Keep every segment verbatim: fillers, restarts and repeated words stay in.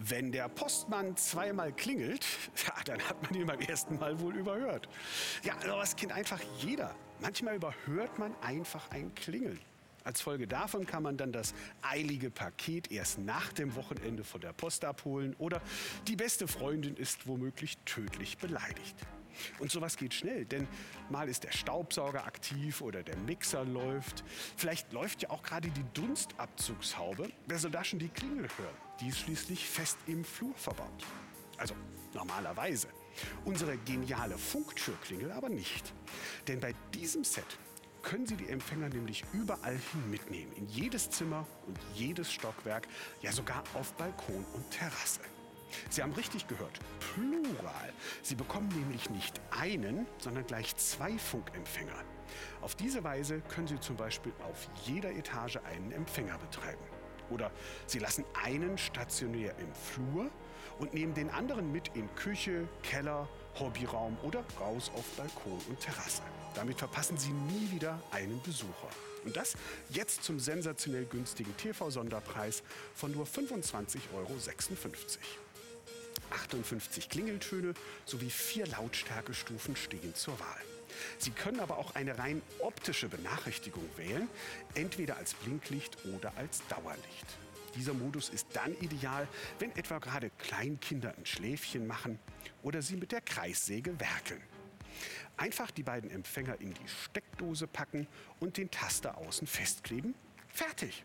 Wenn der Postmann zweimal klingelt, ja, dann hat man ihn beim ersten Mal wohl überhört. Ja, sowas kennt einfach jeder. Manchmal überhört man einfach ein Klingeln. Als Folge davon kann man dann das eilige Paket erst nach dem Wochenende von der Post abholen oder die beste Freundin ist womöglich tödlich beleidigt. Und sowas geht schnell, denn mal ist der Staubsauger aktiv oder der Mixer läuft. Vielleicht läuft ja auch gerade die Dunstabzugshaube. Wer soll da schon die Klingel hören? Die ist schließlich fest im Flur verbaut. Also normalerweise. Unsere geniale Funktürklingel aber nicht. Denn bei diesem Set können Sie die Empfänger nämlich überall hin mitnehmen, in jedes Zimmer und jedes Stockwerk, ja sogar auf Balkon und Terrasse. Sie haben richtig gehört, plural. Sie bekommen nämlich nicht einen, sondern gleich zwei Funkempfänger. Auf diese Weise können Sie zum Beispiel auf jeder Etage einen Empfänger betreiben. Oder Sie lassen einen stationär im Flur und nehmen den anderen mit in Küche, Keller, Hobbyraum oder raus auf Balkon und Terrasse. Damit verpassen Sie nie wieder einen Besucher. Und das jetzt zum sensationell günstigen T V-Sonderpreis von nur fünfundzwanzig Euro sechsundfünfzig. achtundfünfzig Klingeltöne sowie vier Lautstärkestufen stehen zur Wahl. Sie können aber auch eine rein optische Benachrichtigung wählen, entweder als Blinklicht oder als Dauerlicht. Dieser Modus ist dann ideal, wenn etwa gerade Kleinkinder ein Schläfchen machen oder sie mit der Kreissäge werkeln. Einfach die beiden Empfänger in die Steckdose packen und den Taster außen festkleben. Fertig!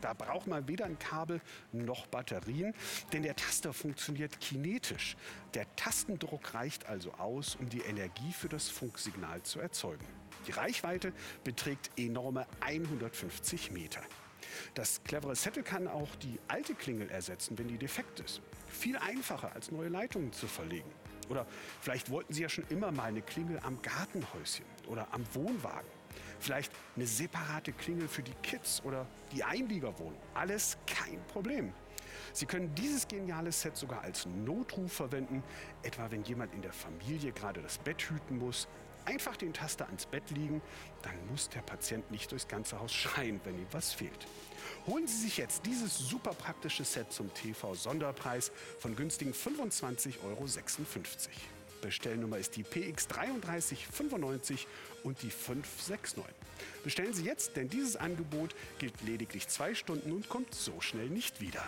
Da braucht man weder ein Kabel noch Batterien, denn der Taster funktioniert kinetisch. Der Tastendruck reicht also aus, um die Energie für das Funksignal zu erzeugen. Die Reichweite beträgt enorme hundertfünfzig Meter. Das clevere Settle kann auch die alte Klingel ersetzen, wenn die defekt ist. Viel einfacher, als neue Leitungen zu verlegen. Oder vielleicht wollten Sie ja schon immer mal eine Klingel am Gartenhäuschen oder am Wohnwagen. Vielleicht eine separate Klingel für die Kids oder die Einliegerwohnung. Alles kein Problem. Sie können dieses geniale Set sogar als Notruf verwenden, etwa wenn jemand in der Familie gerade das Bett hüten muss. Einfach den Taster ans Bett legen, dann muss der Patient nicht durchs ganze Haus schreien, wenn ihm was fehlt. Holen Sie sich jetzt dieses super praktische Set zum T V-Sonderpreis von günstigen fünfundzwanzig Euro sechsundfünfzig. Bestellnummer ist die P X drei drei neun fünf und die fünf sechs neun. Bestellen Sie jetzt, denn dieses Angebot gilt lediglich zwei Stunden und kommt so schnell nicht wieder.